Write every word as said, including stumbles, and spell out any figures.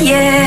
Yeah.